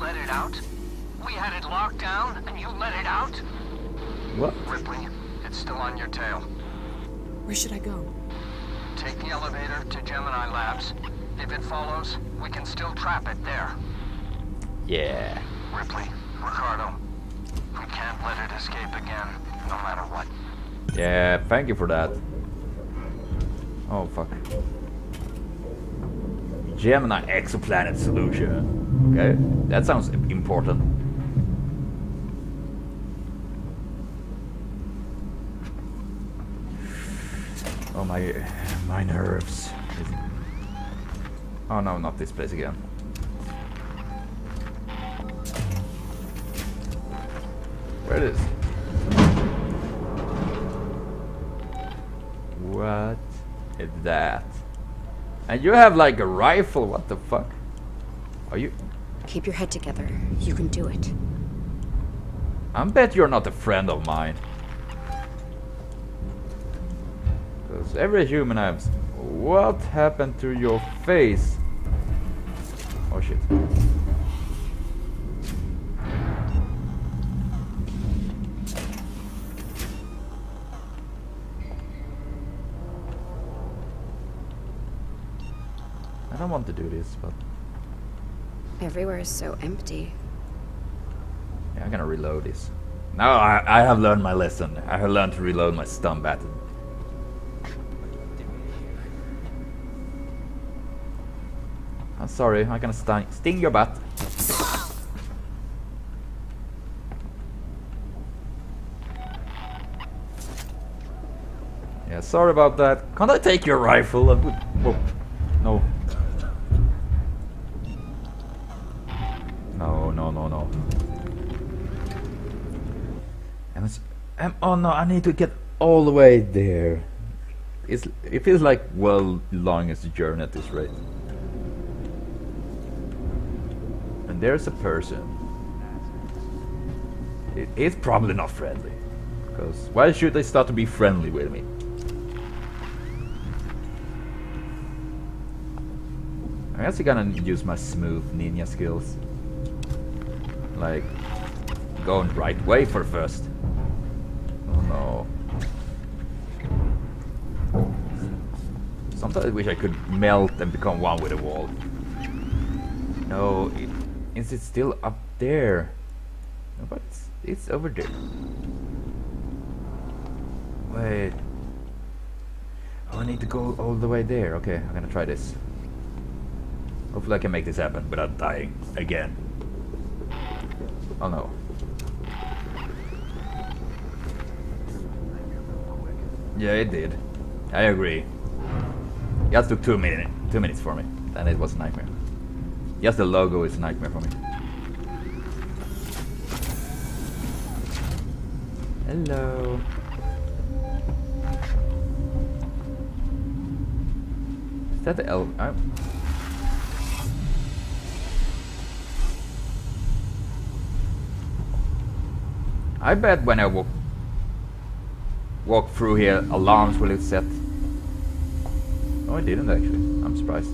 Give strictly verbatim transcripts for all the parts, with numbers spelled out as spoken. let it out? We had it locked down, and you let it out? What? Ripley, it's still on your tail. Where should I go? Take the elevator to Gemini Labs. If it follows, we can still trap it there. Yeah. Ripley, Ricardo, we can't let it escape again, no matter what. Yeah, thank you for that. Oh, fuck. Gemini Exoplanet Solution. Okay, that sounds important. Oh, my, my nerves. Oh no, not this place again. Where it is? What is that? And you have like a rifle, what the fuck? Are you... Keep your head together, you can do it. I bet you're not a friend of mine. Because every human has... What happened to your face? Oh shit. I don't want to do this, but... Everywhere is so empty. Yeah, I'm gonna reload this. Now I, I have learned my lesson. I have learned to reload my stun button. I'm sorry, I'm gonna sting, sting your butt. Yeah, sorry about that. Can't I take your rifle? Whoa. No. No, no, no, no. And it's, um, oh no, I need to get all the way there. It's, it feels like well, longest journey at this rate. And there's a person. It is probably not friendly, because why should they start to be friendly with me? I guess I'm gonna use my smooth ninja skills. Like, going right way for first. Oh no. Sometimes I wish I could melt and become one with the wall. No, it, is it still up there? No, but it's, it's over there. Wait. Oh, I need to go all the way there. Okay, I'm gonna try this. Hopefully I can make this happen without dying again. Oh no. Yeah, it did. I agree. It just took two minutes two minutes for me. Then it was a nightmare. Just the logo is a nightmare for me. Hello. Is that the elf? I'm I bet when I walk walk through here, alarms will it set. No, I didn't actually. I'm surprised.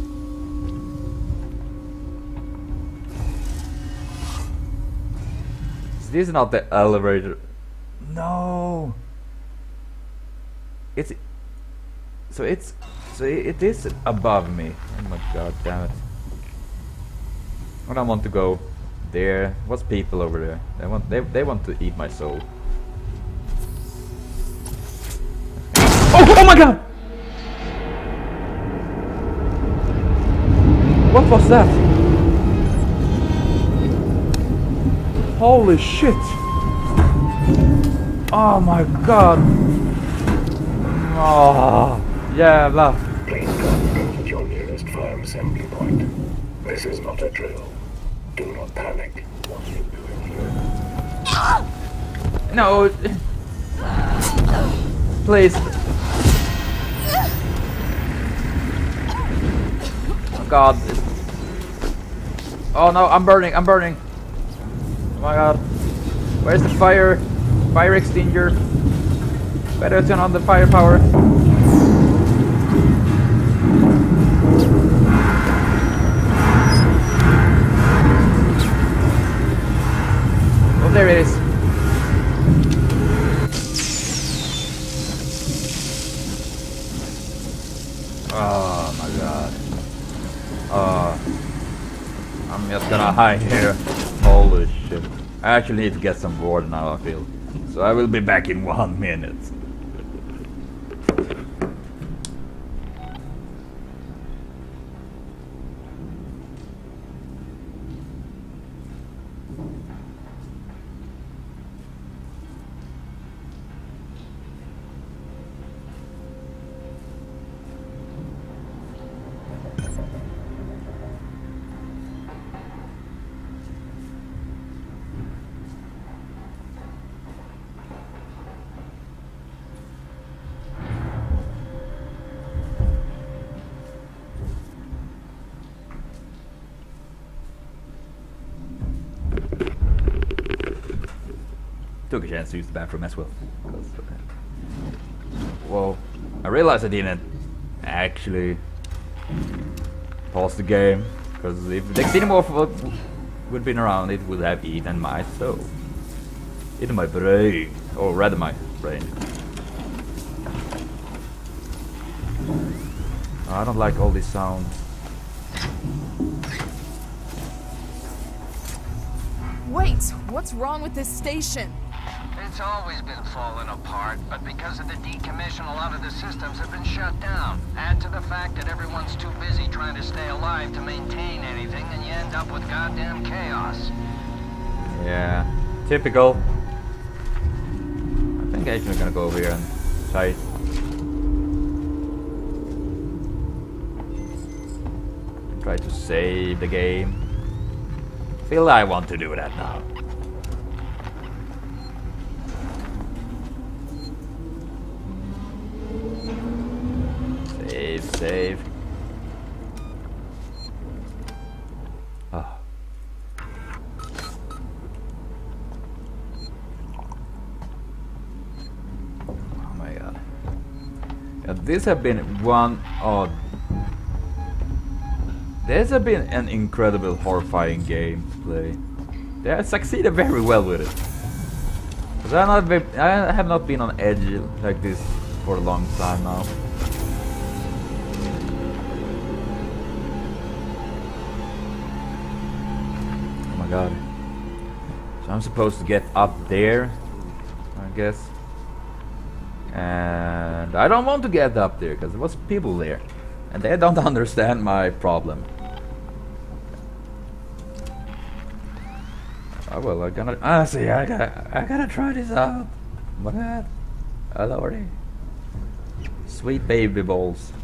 Is this not the elevator? No. It's so it's so it is above me. Oh my god, damn it! I don't want to go. There, what's people over there? They want they they want to eat my soul. Oh, oh my god! What was that? Holy shit! Oh my god! Oh, jävlar! Please don't go to your nearest fire assembly point. This is not a drill. Do not panic. What are you doing here? No. Please. Oh god. Oh no, I'm burning, I'm burning. Oh my god. Where's the fire? Fire extinguisher. Better turn on the firepower. eres. Oh my god. Oh. I'm just gonna hide here. Holy shit. I actually need to get some water now, I feel. So I will be back in one minute. Took a chance to use the bathroom as well. Well, I realized I didn't actually pause the game, because if the Xenomorph would been around, it would have eaten my soul. Eaten my brain, or rather my brain. I don't like all these sounds. Wait, what's wrong with this station? It's always been falling apart, but because of the decommission, a lot of the systems have been shut down. Add to the fact that everyone's too busy trying to stay alive to maintain anything, and you end up with goddamn chaos. Yeah, typical. I think I'm gonna go over here and try. Try to save the game. I feel I want to do that now. Save. Oh. Oh my god. Yeah, this has been one odd. This has been an incredible, horrifying game to play. They have succeeded very well with it. Cause I'm not very, I have not been on edge like this for a long time now. God. So I'm supposed to get up there, I guess. And I don't want to get up there because there was people there, and they don't understand my problem. Oh well, I'm gonna. Ah, see, I gotta, I gotta try this out. What? Oh lordy, sweet baby balls.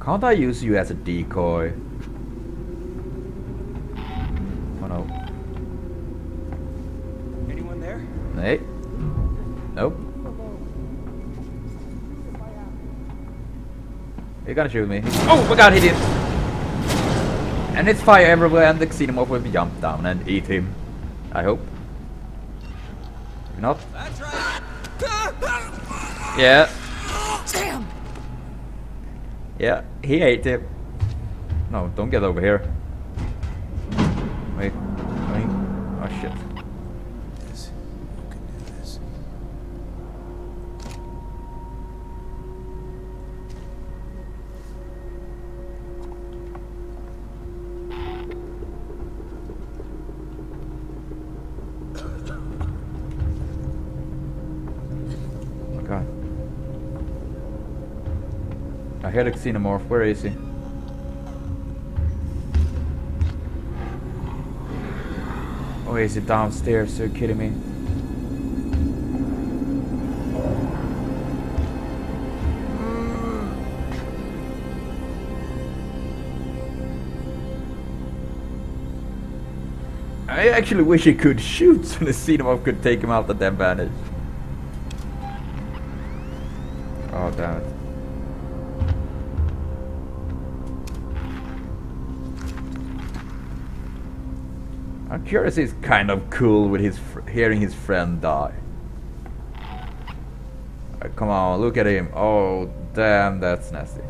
Can't I use you as a decoy? Oh no. Anyone there? Hey. Nope. You're gonna shoot me. Oh my god, he did! And it's fire everywhere, and the Xenomorph will jump down and eat him. I hope. If not. Yeah. Yeah, he ate it. No, don't get over here. Wait, wait. Oh shit. This, you can do this. Oh god. I heard a Xenomorph. Where is he? Oh, is it downstairs? Are you kidding me? I actually wish he could shoot so the Xenomorph could take him out at the advantage. Oh, damn it. I'm curious, he's kind of cool with his fr hearing his friend die. Uh, come on, look at him. Oh, damn, that's nasty.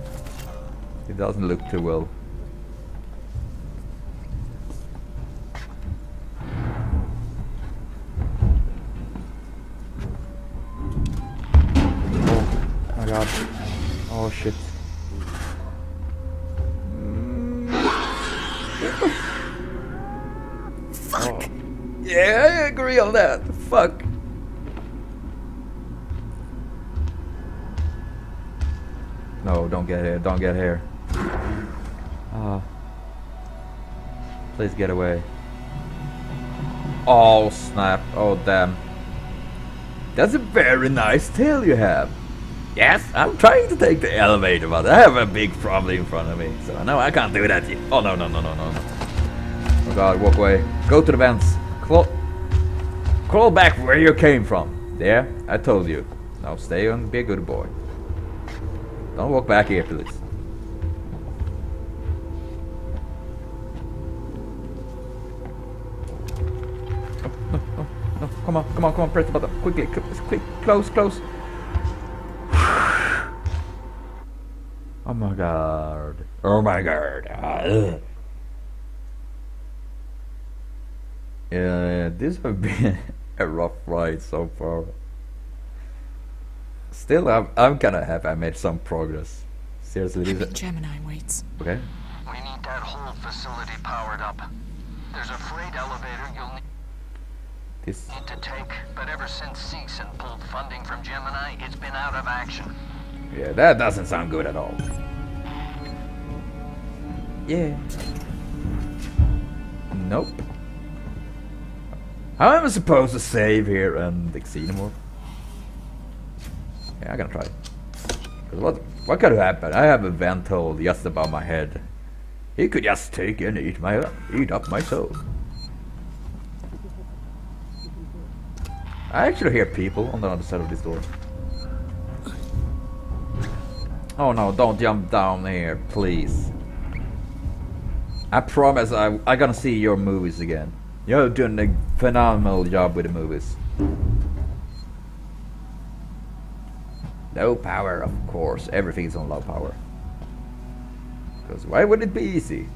It doesn't look too well. Oh my god. Oh shit. Mm. Fuck! Oh. Yeah, I agree on that. Fuck. No, don't get here, don't get here. Oh. Please get away. Oh snap, oh damn. That's a very nice tail you have. Yes, I'm trying to take the elevator, but I have a big problem in front of me. So no, I can't do that yet. Oh no, no, no, no, no, no. Oh god, walk away. Go to the vents. Claw Crawl back where you came from. There, I told you. Now stay on, be a good boy. Don't walk back here, please. Oh, no, no, no. Come on, come on, come on, press the button. Quickly, quick, close, close. Oh my god. Oh my god. Uh, yeah, this has been a rough ride so far. Still, I'm, I'm kind of happy I made some progress. Seriously, this is... Gemini waits. Okay. We need that whole facility powered up. There's a freight elevator you'll need, this... need to take, but ever since Singsen pulled funding from Gemini, it's been out of action. Yeah, that doesn't sound good at all. Yeah. Nope. How am I supposed to save here and the Xenomorph? Yeah, I'm gonna try it. What, what could happen? I have a vent hole just above my head. He could just take and eat my eat up my soul. I actually hear people on the other side of this door. Oh no, don't jump down here, please. I promise I, I'm gonna see your movies again. You're doing a phenomenal job with the movies. Low power, of course. Everything's on low power. Because why would it be easy?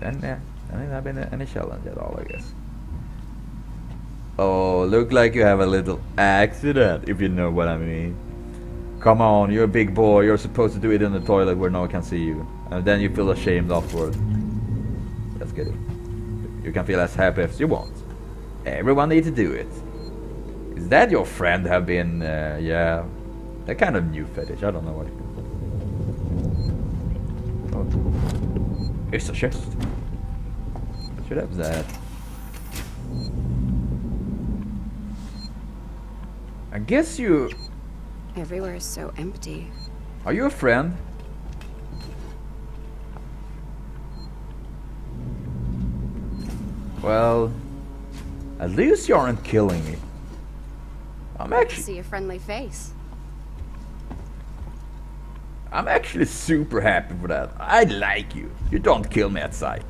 Then there uh, not been any challenge at all, I guess. Oh, look like you have a little accident, if you know what I mean. Come on, you're a big boy. You're supposed to do it in the toilet where no one can see you. And then you feel ashamed afterward. Let's get it. You can feel as happy as you want. Everyone needs to do it. Is that your friend have been, uh, yeah... That kind of new fetish, I don't know what it is. Oh. It's a chest. I should have that. I guess you... Everywhere is so empty. Are you a friend? Well... At least you aren't killing me. I'm actually... I see a friendly face. I'm actually super happy for that. I like you. You don't kill me at sight.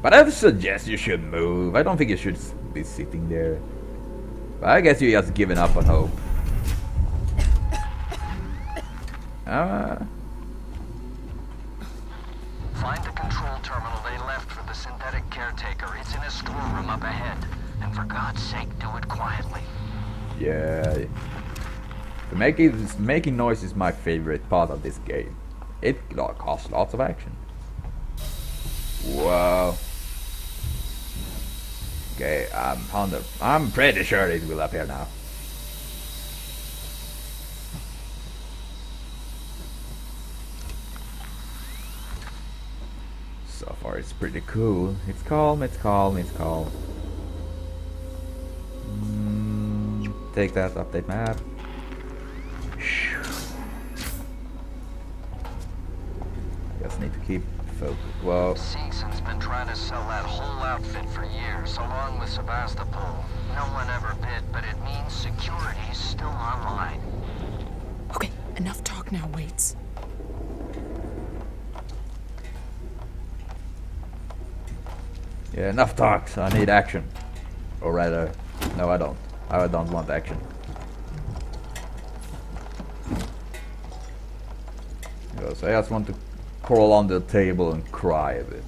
But I suggest you should move. I don't think you should be sitting there. But I guess you're just giving up on hope. Uh. Find the control terminal they left for the synthetic caretaker. It's in a storeroom up ahead. And for God's sake, do it quietly. Yeah. Making, making noise is my favorite part of this game. It costs lots of action. Whoa. Okay, I'm on the. I'm pretty sure it will appear now. So far, it's pretty cool. It's calm. It's calm. It's calm. Mm, take that. Update map. Just need to keep focused. Well, Singsen's been trying to sell that whole outfit for years, along with Sebastopol. No one ever bid, but it means security's still online. Okay, enough talk now, Waits. Yeah, enough talk. So I need action, or rather, no, I don't. I don't want action. because I just want to crawl on the table and cry a bit.